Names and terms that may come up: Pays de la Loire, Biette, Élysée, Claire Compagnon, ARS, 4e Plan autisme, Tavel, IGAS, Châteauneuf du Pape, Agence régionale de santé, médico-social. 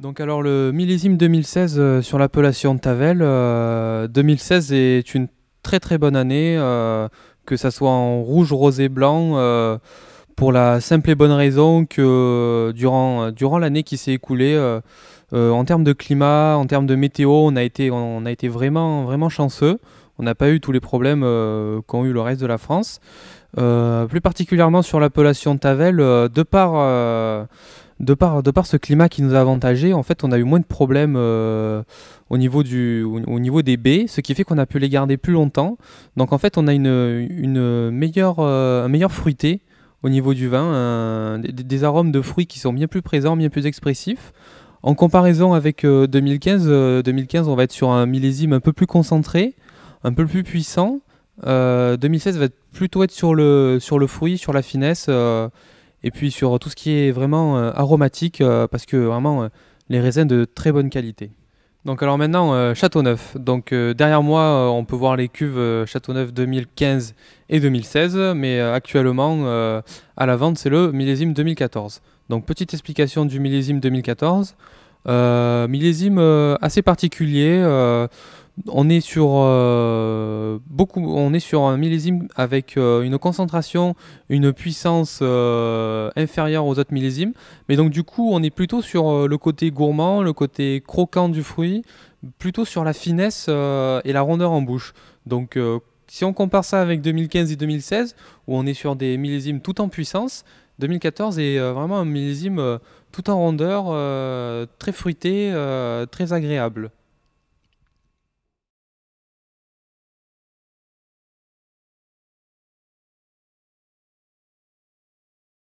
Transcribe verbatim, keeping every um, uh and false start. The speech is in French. Donc alors le millésime deux mille seize euh, sur l'appellation Tavel, euh, deux mille seize est une très très bonne année, euh, que ça soit en rouge, rosé, blanc, euh, pour la simple et bonne raison que euh, durant, durant l'année qui s'est écoulée, euh, euh, en termes de climat, en termes de météo, on a été, on a été vraiment, vraiment chanceux. On n'a pas eu tous les problèmes euh, qu'ont eu le reste de la France. Euh, plus particulièrement sur l'appellation Tavel, euh, de par... Euh, De par, de par ce climat qui nous a avantagé, en fait, on a eu moins de problèmes euh, au, niveau du, au, au niveau des baies, ce qui fait qu'on a pu les garder plus longtemps. Donc en fait, on a une, une meilleure, euh, un meilleur fruité au niveau du vin, un, des, des arômes de fruits qui sont bien plus présents, bien plus expressifs. En comparaison avec euh, deux mille quinze, euh, deux mille quinze, on va être sur un millésime un peu plus concentré, un peu plus puissant. Euh, deux mille seize va plutôt être sur le, sur le fruit, sur la finesse, euh, et puis sur tout ce qui est vraiment euh, aromatique, euh, parce que vraiment euh, les raisins de très bonne qualité. Donc alors maintenant, euh, Châteauneuf. Donc euh, derrière moi, euh, on peut voir les cuves euh, Châteauneuf deux mille quinze et deux mille seize, mais euh, actuellement euh, à la vente, c'est le millésime deux mille quatorze. Donc petite explication du millésime deux mille quatorze. Euh, millésime euh, assez particulier. Euh, On est, sur, euh, beaucoup, on est sur un millésime avec euh, une concentration, une puissance euh, inférieure aux autres millésimes. Mais donc du coup, on est plutôt sur euh, le côté gourmand, le côté croquant du fruit, plutôt sur la finesse euh, et la rondeur en bouche. Donc euh, si on compare ça avec deux mille quinze et deux mille seize, où on est sur des millésimes tout en puissance, deux mille quatorze est euh, vraiment un millésime euh, tout en rondeur, euh, très fruité, euh, très agréable.